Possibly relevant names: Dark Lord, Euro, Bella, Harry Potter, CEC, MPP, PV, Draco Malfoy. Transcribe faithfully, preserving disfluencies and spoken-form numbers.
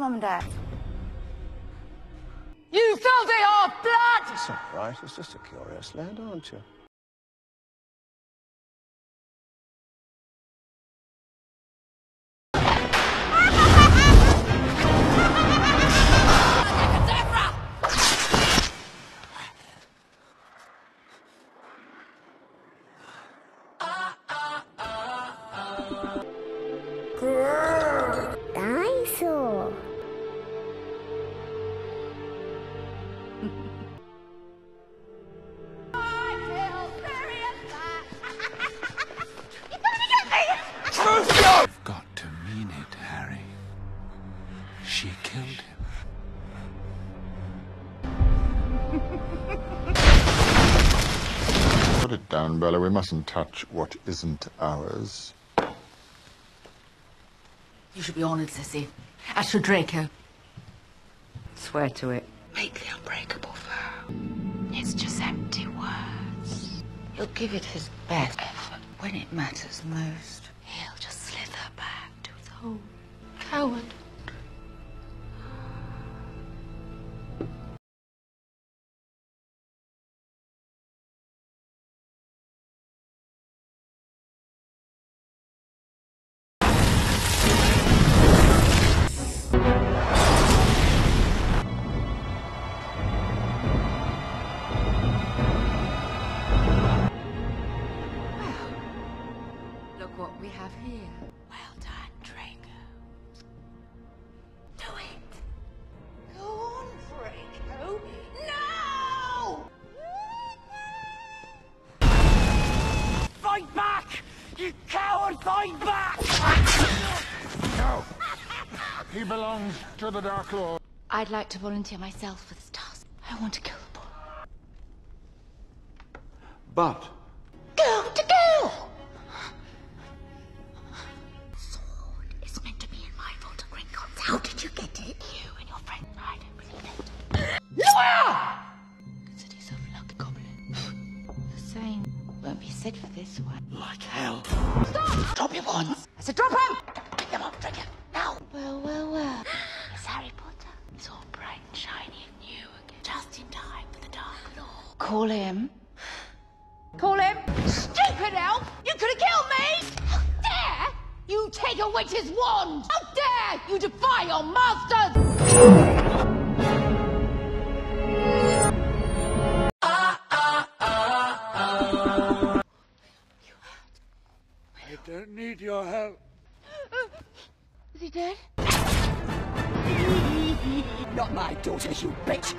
Mum and Dad? You filthy old blood! That's not right. It's just a curious lad, aren't you? Dinosaur. You've got to mean it, Harry. She killed him. Put it down, Bella. We mustn't touch what isn't ours. You should be honoured, Sissy. As for Draco. Swear to it. Make the unbreakable vow. It's just empty words. He'll give it his best effort when it matters most. He'll just slither back to his hole. Coward. What we have here. Well done, Draco. Do it. Go on, Draco. No! Fight back! You coward, fight back! No. He belongs to the Dark Lord. I'd like to volunteer myself for this task. I want to kill the boy. But... Go to kill! How did you get it? You and your friend. I don't believe it. Noah! Consider yourself lucky, Goblin. The same won't be said for this one. Like hell. Stop! Drop your wands! I said drop them! Pick them up, Draco. Now! Well, well, well. It's Harry Potter. It's all bright and shiny and new again. Just in time for the Dark Lord. Call him. Call him? Stupid elf! You could have killed me! How dare you take a witch's wand! How dare! You defy your masters! Ah, ah, ah, ah. You hurt. I don't need your help. Is he dead? Not my daughter, you bitch!